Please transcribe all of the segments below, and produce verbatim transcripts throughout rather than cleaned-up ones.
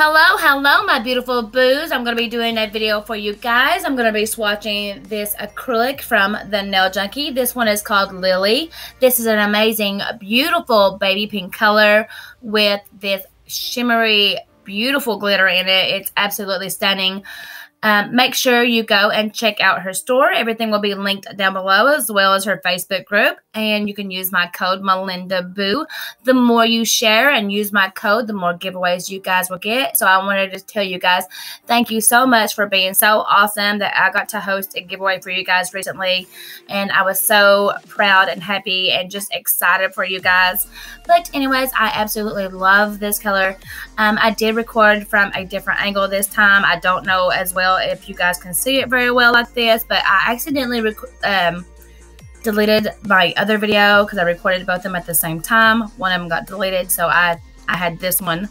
Hello, hello, my beautiful boos. I'm going to be doing a video for you guys. I'm going to be swatching this acrylic from the Nail Junkie. This one is called Lily. This is an amazing, beautiful baby pink color with this shimmery, beautiful glitter in it. It's absolutely stunning. Um, make sure you go and check out her store. Everything will be linked down below, as well as her Facebook group. And you can use my code Melinda Boo. The more you share and use my code, the more giveaways you guys will get. So I wanted to tell you guys, thank you so much for being so awesome that I got to host a giveaway for you guys recently. And I was so proud and happy and just excited for you guys. But anyways, I absolutely love this color. Um, I did record from a different angle this time. I don't know as well if you guys can see it very well like this, but I accidentally rec um, deleted my other video because I recorded both of them at the same time. One of them got deleted, so I, I had this one.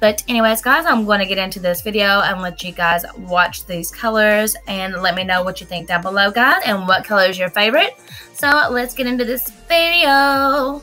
But anyways, guys, I'm going to get into this video and let you guys watch these colors and let me know what you think down below, guys, and what color is your favorite. So let's get into this video.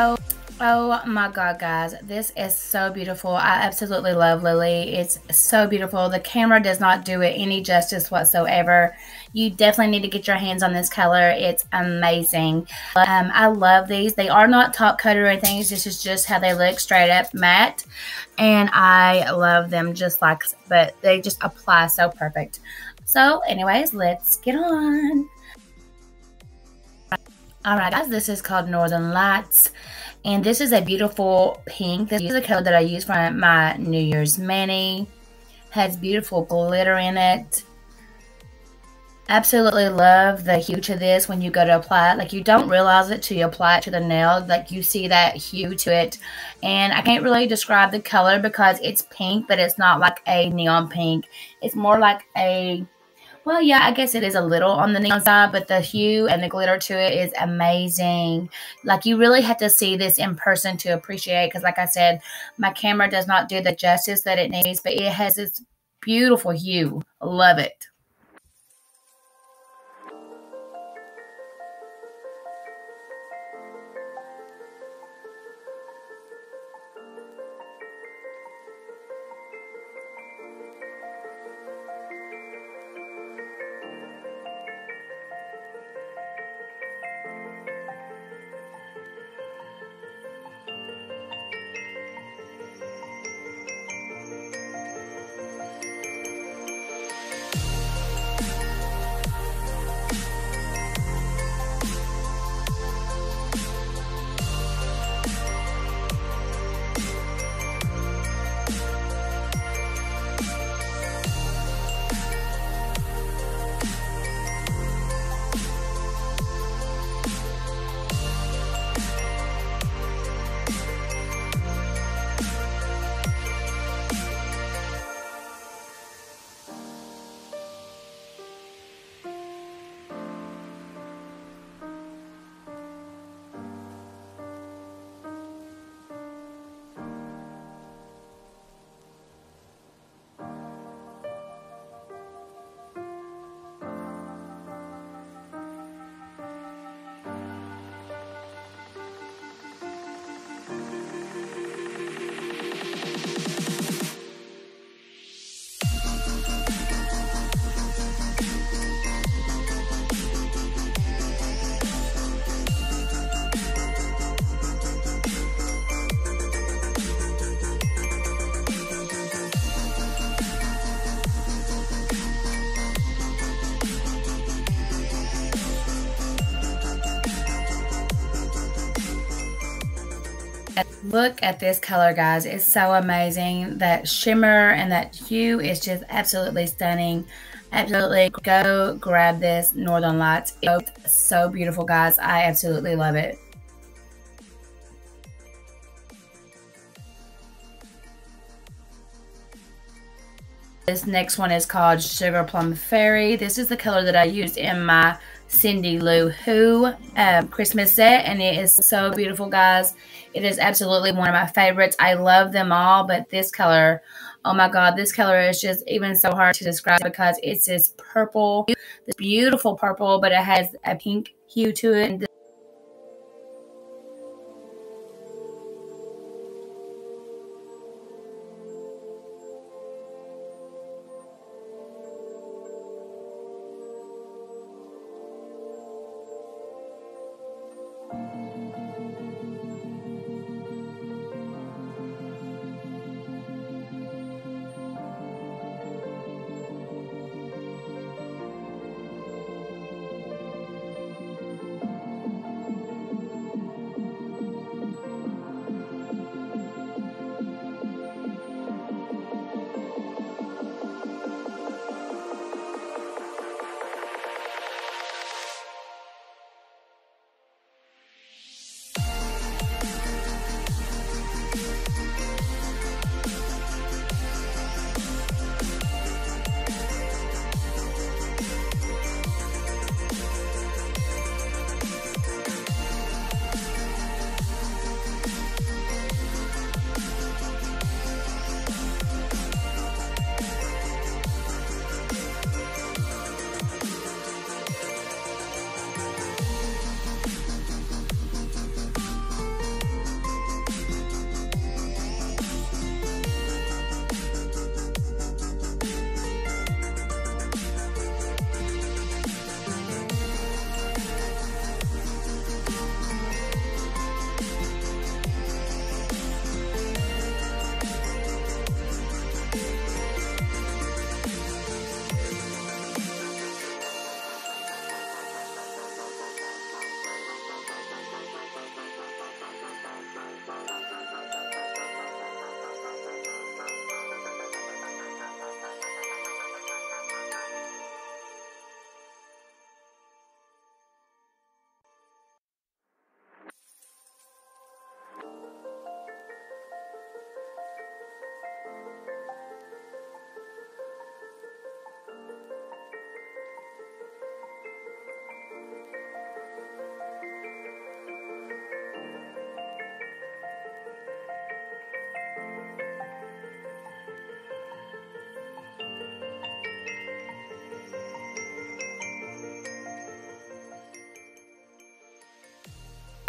Oh, oh my God, guys, this is so beautiful. I absolutely love Lily. It's so beautiful. The camera does not do it any justice whatsoever. You definitely need to get your hands on this color. It's amazing. Um, I love these. They are not top coated or anything. This is just how they look, straight up matte. And I love them just like, but they just apply so perfect. So anyways, let's get on. Alright guys, this is called Northern Lights, and this is a beautiful pink. This is a color that I use from my New Year's mani. Has beautiful glitter in it. Absolutely love the hue to this when you go to apply it. Like, you don't realize it till you apply it to the nail. Like, you see that hue to it. And I can't really describe the color because it's pink, but it's not like a neon pink. It's more like a... Well, yeah, I guess it is a little on the neon side, but the hue and the glitter to it is amazing. Like, you really have to see this in person to appreciate, because like I said, my camera does not do the justice that it needs, but it has this beautiful hue. Love it. Look at this color, guys. It's so amazing. That shimmer and that hue is just absolutely stunning. Absolutely go grab this Northern Lights. It's so beautiful, guys. I absolutely love it. This next one is called Sugar Plum Fairy. This is the color that I used in my Cindy Lou Who um, Christmas set, and it is so beautiful, guys. It is absolutely one of my favorites. I love them all, but this color, oh my god, this color is just even so hard to describe because it's this purple, this beautiful purple, but it has a pink hue to it. And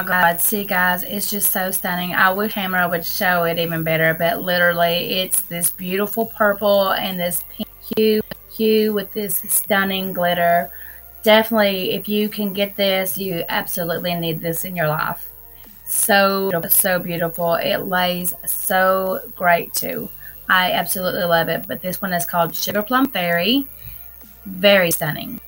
oh god, see guys, it's just so stunning. I wish camera would show it even better, but literally it's this beautiful purple and this pink hue hue with this stunning glitter. Definitely, if you can get this, you absolutely need this in your life. So, so beautiful. It lays so great too. I absolutely love it, but this one is called Sugar Plum Fairy. Very stunning.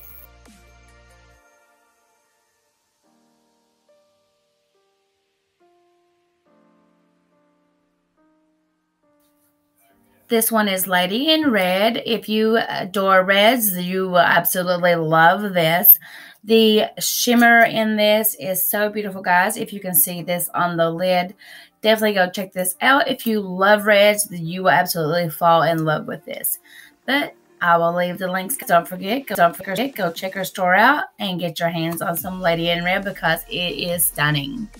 This one is Lady in Red. If you adore reds, you will absolutely love this. The shimmer in this is so beautiful, guys. If you can see this on the lid, definitely go check this out. If you love reds, you will absolutely fall in love with this. But I will leave the links. Don't forget, don't forget, go check her store out and get your hands on some Lady in Red because it is stunning.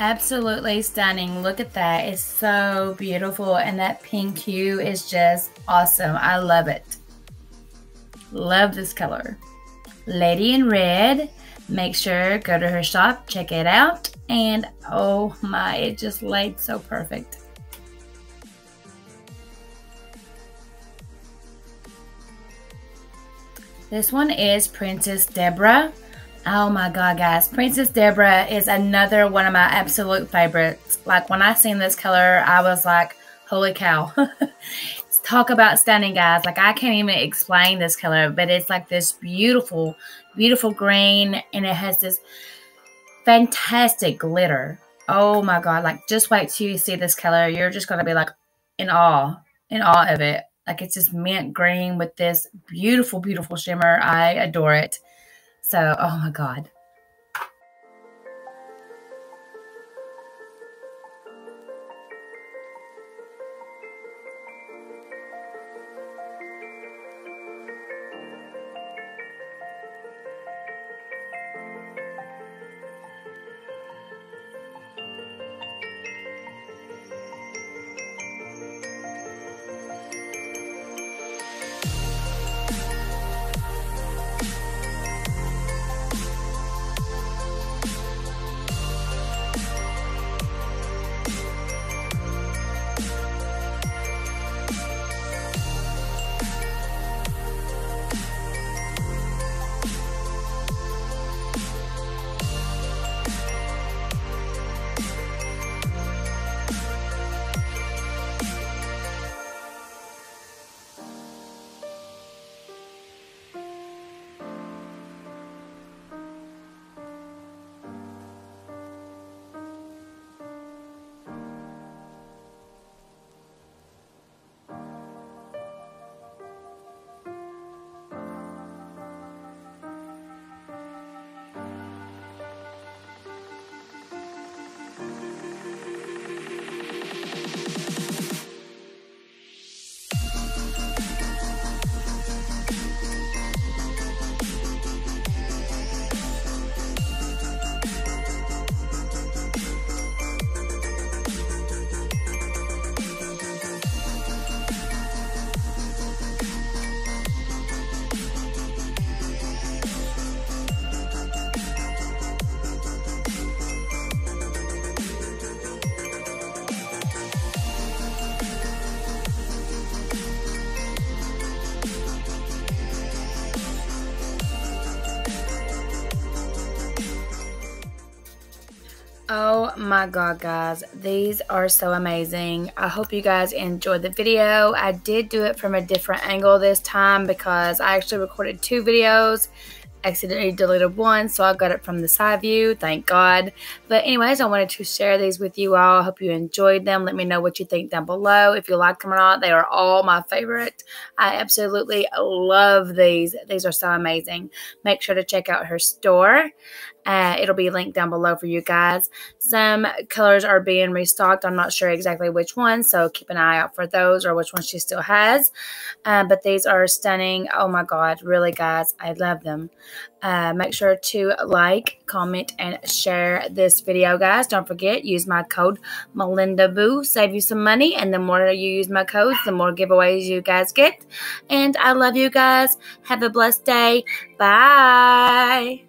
Absolutely stunning. Look at that. It's so beautiful. And that pink hue is just awesome. I love it. Love this color. Lady in Red. Make sure, go to her shop, check it out. And oh my, it just laid so perfect. This one is Princess Deborah. Oh my god, guys, Princess Deborah is another one of my absolute favorites. Like, when I seen this color, I was like, holy cow. Talk about stunning, guys. Like, I can't even explain this color, but it's like this beautiful, beautiful green, and it has this fantastic glitter. Oh my god, like, just wait till you see this color. You're just gonna be like in awe, in awe of it. Like, it's just mint green with this beautiful, beautiful shimmer. I adore it. So, oh my god. Oh my god, guys, these are so amazing. I hope you guys enjoyed the video. I did do it from a different angle this time because I actually recorded two videos, accidentally deleted one, so I got it from the side view, thank god. But anyways, I wanted to share these with you all. I hope you enjoyed them. Let me know what you think down below, if you like them or not. They are all my favorite. I absolutely love these. These are so amazing. Make sure to check out her store. Uh, it'll be linked down below for you guys. Some colors are being restocked. I'm not sure exactly which ones, so keep an eye out for those or which ones she still has. Uh, but these are stunning. Oh my god, really, guys, I love them. Uh, make sure to like, comment, and share this video, guys. Don't forget, use my code Melinda Boo. Save you some money, and the more you use my codes, the more giveaways you guys get. And I love you guys. Have a blessed day. Bye.